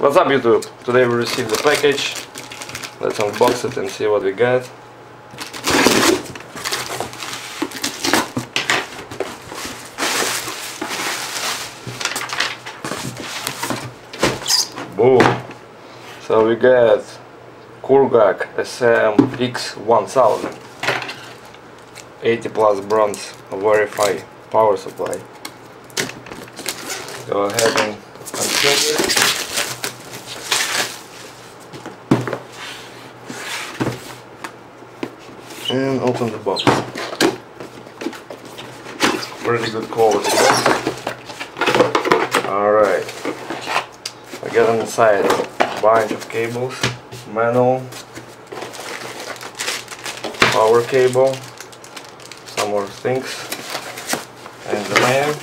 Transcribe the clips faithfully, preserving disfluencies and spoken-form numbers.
What's up, YouTube? Today we received the package. Let's unbox it and see what we got. Boom! So we got COUGAR C M X one thousand eighty plus bronze Verify power supply. Go ahead and unplug it. And open the box. Pretty good quality. Alright. I got inside a bunch of cables. Manual. Power cable. Some more things. And the lamp.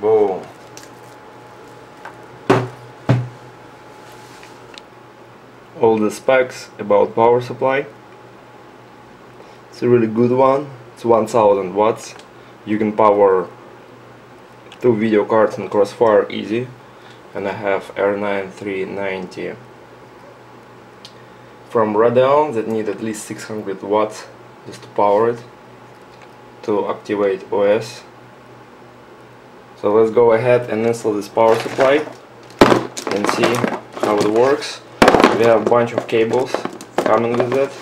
Boom. All the specs about power supply. It's a really good one. It's one thousand watts. You can power two video cards in Crossfire easy, and I have R nine three ninety from Radeon that need at least six hundred watts just to power it to activate O S. So let's go ahead and install this power supply and see how it works. We have a bunch of cables coming with it,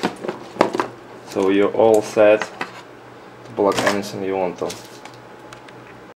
so you're all set to plug anything you want to.